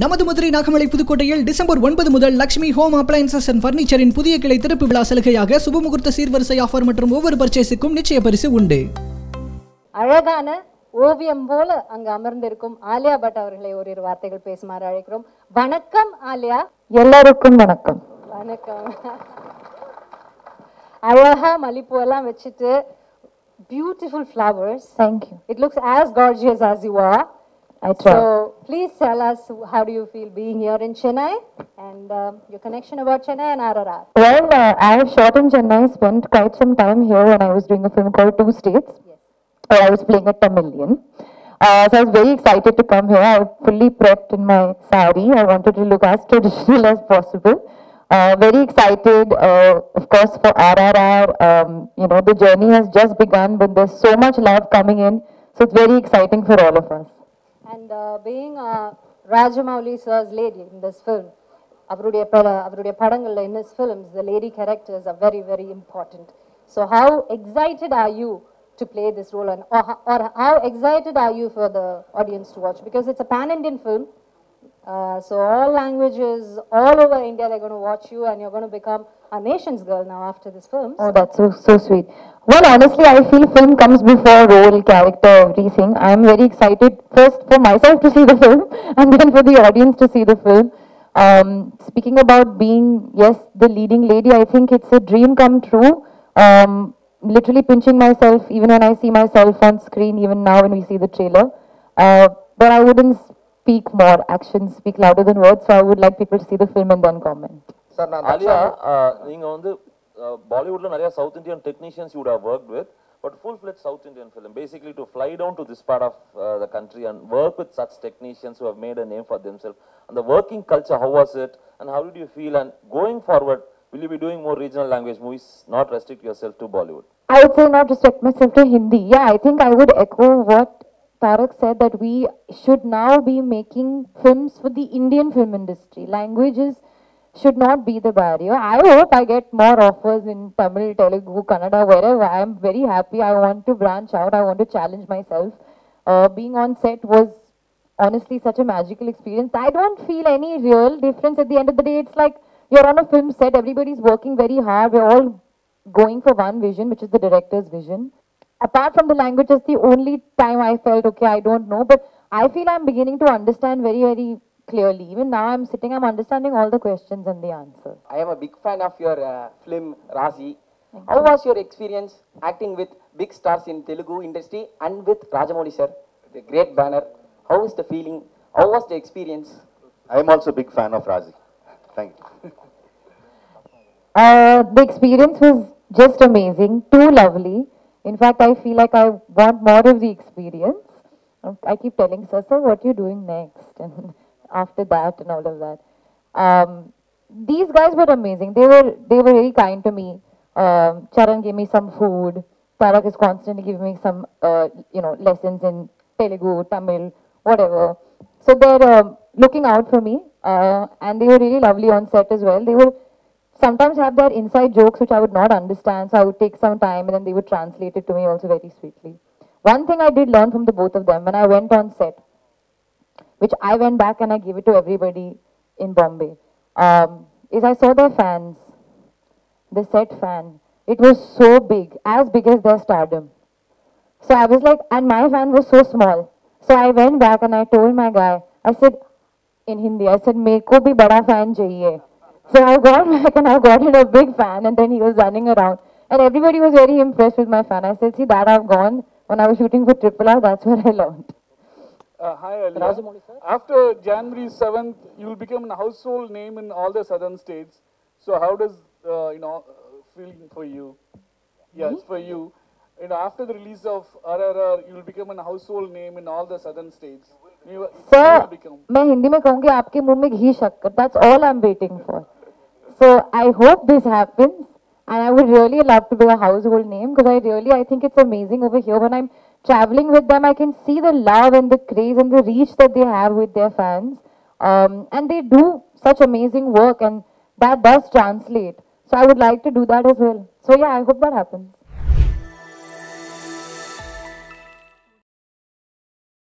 நமது மதுரை நாகமலை புதுக்கோட்டையில் டிசம்பர் 9 முதல் லட்சுமி ஹோம் அப்ளையன்சஸ் அண்ட் ஃபர்னிச்சரின் புதிய கிளை திறப்பு விழா சலுகையாக சுபமுகூர்த்த சீர்வரிசை ஆஃபர் மற்றும் ஒவ்வொரு பர்ச்சேஸுக்கும் நிச்சய பரிசு உண்டு. அழகான ஓவியம் போல அங்கு அமர்ந்திருக்கும் ஆலியா பட் அவர்களை ஓரிரு வார்த்தைகள் பேசுமாறு அழைக்கிறோம். வணக்கம் ஆலியா. எல்லாருக்கும் வணக்கம். வணக்கம். அழகா மல்லிப்பூ எல்லாம் வச்சுட்டு, beautiful flowers. Thank you. It looks as gorgeous as you are. I try. So please tell us, how do you feel being here in Chennai, and your connection about Chennai and RRR? Well, I have shot in Chennai, spent quite some time here when I was doing a film called Two States. Yes. Where I was playing a Tamilian. So I was very excited to come here. I was fully prepped in my sari. I wanted to look as traditional as possible. Very excited, of course, for RRR. You know, the journey has just begun, but there's so much love coming in. So it's very exciting for all of us. And being Rajamouli sir's lady in this film, avrude padangalla in his films, the lady characters are very, very important. So how excited are you to play this role, and or how excited are you for the audience to watch? Because it's a pan-Indian film, so all languages, all over India, they're going to watch you, and you're going to become a nation's girl now after this film. So oh, that's so sweet. Well, honestly, I feel film comes before role, character, everything. I am very excited first for myself to see the film, and then for the audience to see the film. Speaking about being, yes, the leading lady, I think it's a dream come true. Literally pinching myself even when I see myself on screen, even now when we see the trailer. But I wouldn't speak more. Actions speak louder than words, so I would like people to see the film and then comment. Sir, Alia, Bollywood la nariya South Indian technicians you would have worked with, but full-fledged South Indian film, basically to fly down to this part of the country and work with such technicians who have made a name for themselves. And the working culture, how was it, and how did you feel? And going forward, will you be doing more regional language movies? Not restrict yourself to Bollywood. I would say not restrict myself to Hindi. Yeah, I think I would echo what Tarak said, that we should now be making films for the Indian film industry. Languages should not be the barrier. I hope I get more offers in Tamil, Telugu, Kannada, wherever. I am very happy. I want to branch out. I want to challenge myself. Being on set was honestly such a magical experience. I don't feel any real difference. At the end of the day, it's like you're on a film set. Everybody's working very hard. We're all going for one vision, which is the director's vision. Apart from the language, it's the only time I felt, okay, I don't know. But I feel I'm beginning to understand very, very clearly. Even now I'm sitting, I'm understanding all the questions and the answers. I am a big fan of your film, Raazi. How was your experience acting with big stars in Telugu industry and with Rajamouli sir, the great banner? How is the feeling? How was the experience? I am also a big fan of Raazi. Thank you. The experience was just amazing, too lovely. In fact, I feel like I want more of the experience. I keep telling sir, sir, what are you doing next? And after that and all of that, these guys were amazing. They were very kind to me. Charan gave me some food. Tarak is constantly giving me some lessons in Telugu, Tamil, whatever. So they're looking out for me, and they were really lovely on set as well. They would sometimes have their inside jokes which I would not understand, so I would take some time and then they would translate it to me also very sweetly. One thing I did learn from the both of them when I went on set, which I went back and I gave it to everybody in Bombay, is I saw their fans, the set fan. It was so big, as big as their stardom. So I was like, and my fan was so small. So I went back and I told my guy, I said, in Hindi, I said, meko bhi bada fan chahiye. So I got back and I got in a big fan, and then he was running around. And everybody was very impressed with my fan. I said, see, that I've gone. When I was shooting for RRR, that's where I learned. Hi, Alia. After January 7th, you will become a household name in all the southern states. So how does, feeling for you? Yes, for you. You know, after the release of RRR, you will become a household name in all the southern states. Sir, I will say that's all I'm waiting for. So I hope this happens. And I would really love to be a household name, because I think it's amazing over here. When I'm traveling with them, I can see the love and the craze and the reach that they have with their fans. And they do such amazing work, and that does translate. So I would like to do that as well. So yeah, I hope that happens.